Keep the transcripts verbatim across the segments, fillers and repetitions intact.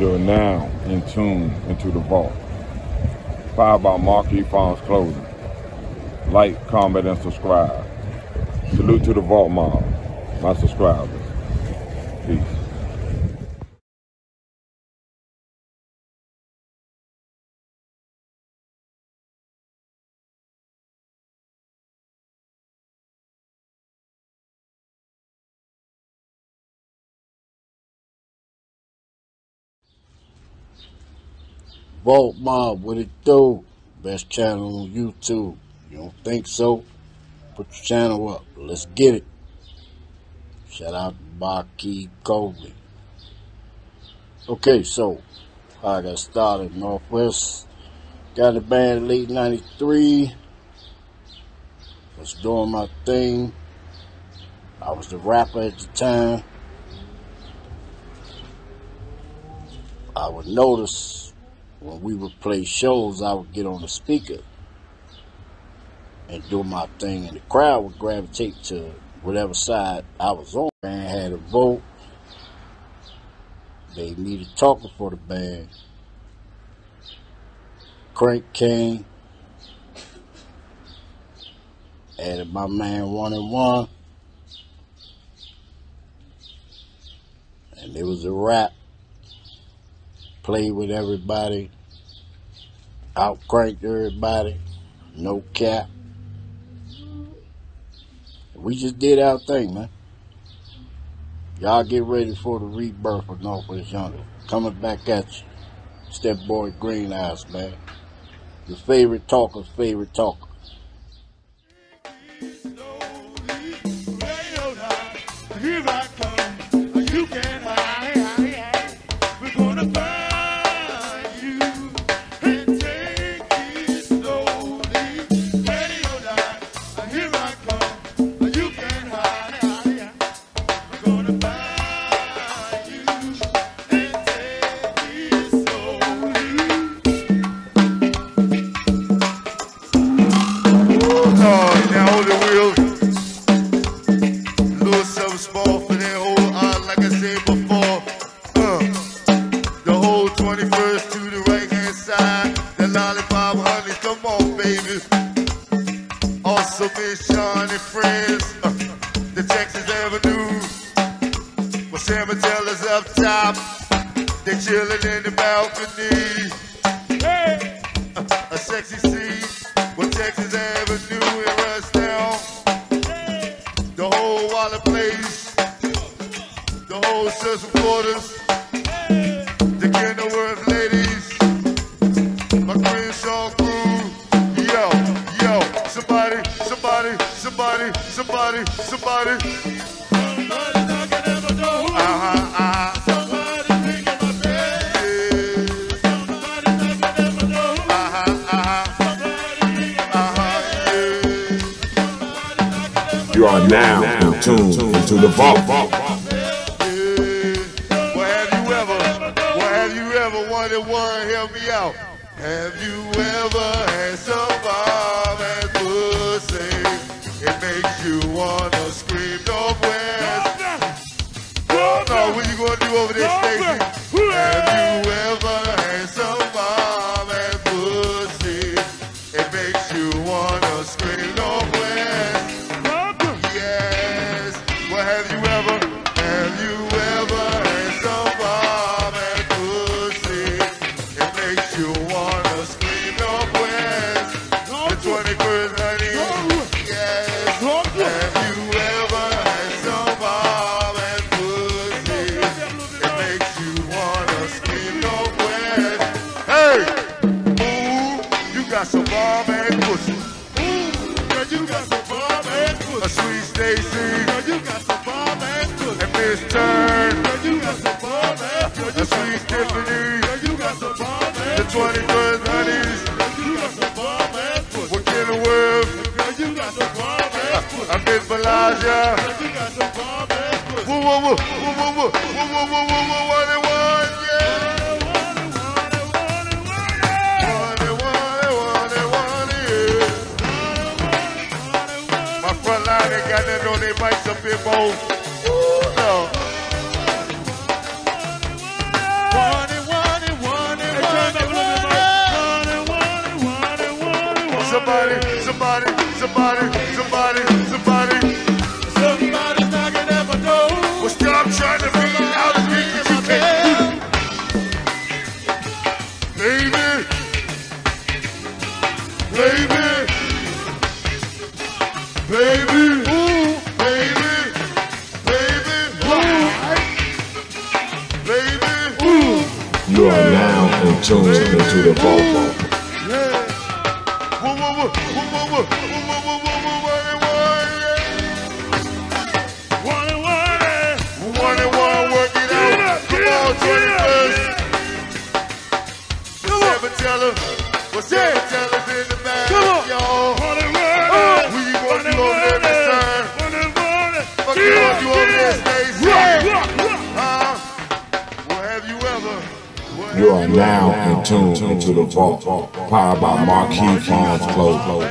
You are now in tune into the vault. Powered by MarKi Pharms Clothing. Like, comment, and subscribe. Salute to the Vault Mob, my subscribers. Peace. Vault Mob, what it do? Best channel on YouTube. You don't think so? Put your channel up. Let's get it. Shout out to MarKi Kobe. Okay, so I got started. Northwest got the band late ninety-three. Was doing my thing. I was the rapper at the time. I would notice when we would play shows, I would get on the speaker and do my thing, and the crowd would gravitate to whatever side I was on. The band had a vote. They needed a talker for the band. Crank came, added my man One and One, and it was a wrap. Played with everybody, out-cranked everybody, no cap. We just did our thing, man. Y'all get ready for the rebirth of Northwest Youngins. Coming back at you. It's that boy Green Eyes, man. Your favorite talker's favorite talker. Here I come, you can't hide. We're gonna burn. You are now in tune into the vault. vault. Yeah. Well, have you ever, well, have you ever wanted one? Help me out. Have you ever had some bomb and pussy? It makes you wanna scream, Northwest. Oh no, what you gonna do over this station? Have you ever had some bomb and pussy? It makes you wanna scream, Northwest. twenty-first honeys, you got some bomb ass pussy. What in the world? You got some bomb ass pussy. I'm in Malaysia. You got some bomb ass pussy. Woo woo woo woo woo woo woo woo woo woo one and one, yeah. One and one and one and one, yeah. One and one and one and one, yeah. My front line ain't got nothing on their mics up here, boys. Ooh no. One and one. somebody, somebody, somebody, somebody, somebody. Somebody's knocking at my door. Well, stop trying to be out of me because you can't. Baby, baby, baby, ooh, baby, baby, ooh, baby, ooh. You are now in tune into the Vault Mob. You are now in tune into the Vault, powered by MarKi Pharms Close.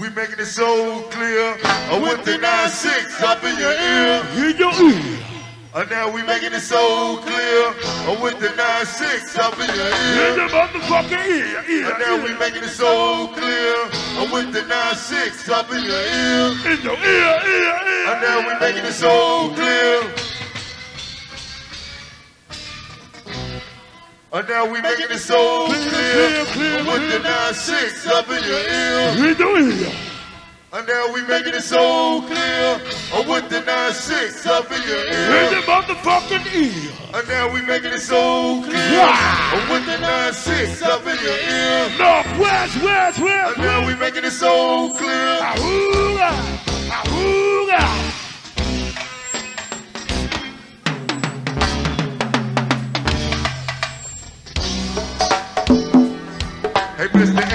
We making it so clear. A one three nine six up in your ear. Hear your ear. And now we making it so clear. A one three nine six up in your ear. Hear your motherfucking ear. ear and now ear. We making it so clear. A one three nine six up in your ear. In your ear, ear, ear. And now we making it so clear. And now we making it so clear, clear with the nine six up in your ear. We do it. And now we making it so clear, or with the nine six up in your ear. In the motherfucking ear. And now we making it so clear, or with the nine six up in your ear. Northwest, west, west. And now we making it so clear. Ahooga, ahooga. Hey, Mister X.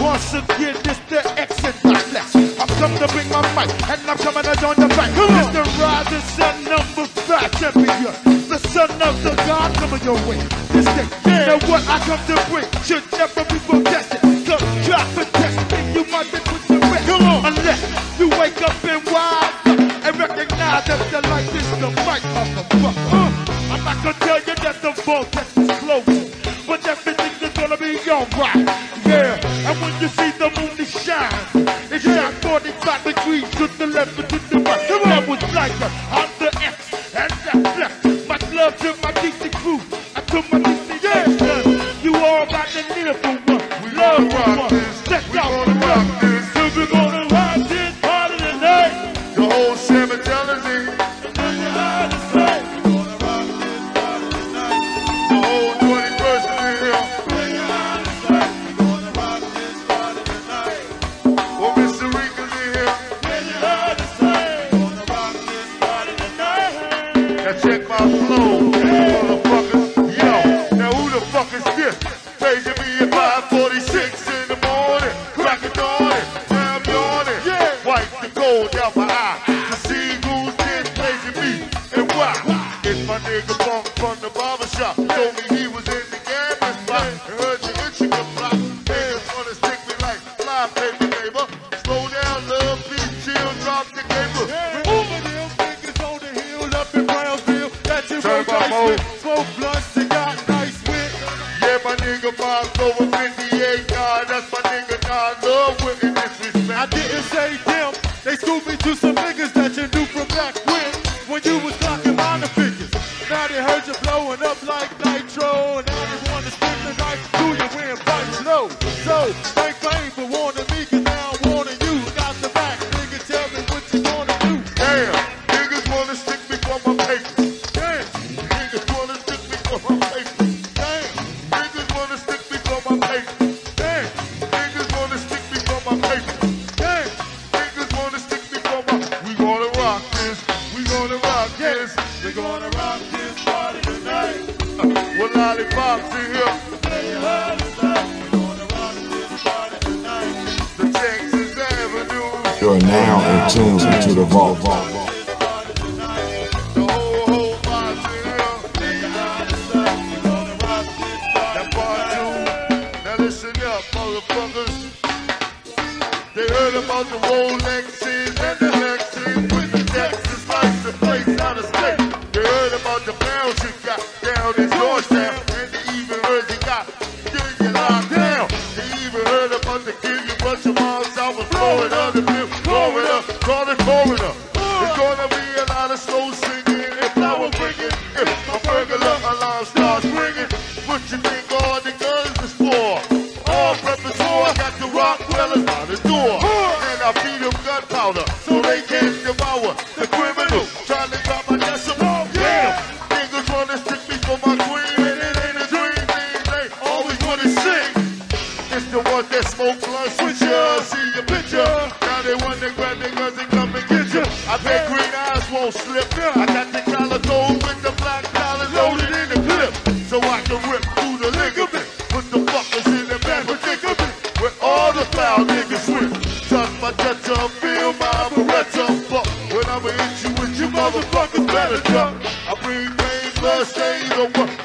Once again, this the X in the flesh. I'm coming to bring my mic, and I'm coming to join the back. It's the rising sun, number five champion. The son of the God coming your way. This day, you know what I come to bring should never be protested. Come try for testing, you might be put to rest. Come on, unless you wake up and wise up and recognize that the light is the fight, motherfucker. Uh, I'm not gonna tell you that the Vault test is close. Right. Yeah, and when you see the moon it shines, it shines forty-five degrees to the left and to the right. That was like a, I'm the X and that's left. My love to my D C crew, I took my D C yeah. You all about the near for one. We love one. Step out the rock this. Cause we're gonna rock this part of the night. The whole seven jealousy. And then you hide the sight. We're gonna rock this part of the night. The whole twenty-first is here.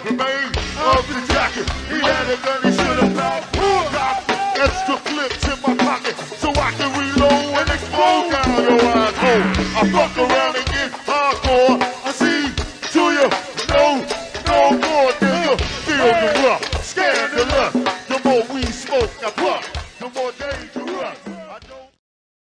Remain of the jacket. He had a gun, he should have blocked. Dropped it pocket so I can reload and explode down your asshole. I fuck around and get hardcore. I see to you, no, no more than you. Feel the rough, scan the lust. The more we smoke, I puff.